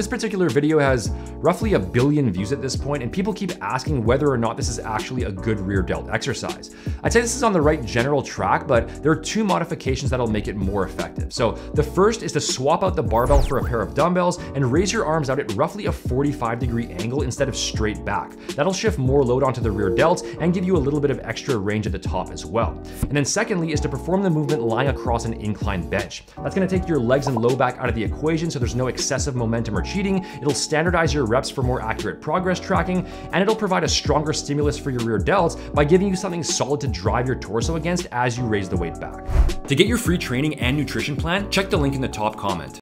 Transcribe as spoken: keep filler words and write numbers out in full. this particular video has roughly a billion views at this point, and people keep asking whether or not this is actually a good rear delt exercise. I'd say this is on the right general track, but there are two modifications that'll make it more effective. So the first is to swap out the barbell for a pair of dumbbells and raise your arms out at roughly a forty-five degree angle instead of straight back. That'll shift more load onto the rear delts and give you a little bit of extra range at the top as well. And then secondly is to perform the movement lying across an incline bench. That's gonna take your legs and low back out of the equation so there's no excessive momentum or cheating. It'll standardize your reps for more accurate progress tracking, and it'll provide a stronger stimulus for your rear delts by giving you something solid to drive your torso against as you raise the weight back. To get your free training and nutrition plan, check the link in the top comment.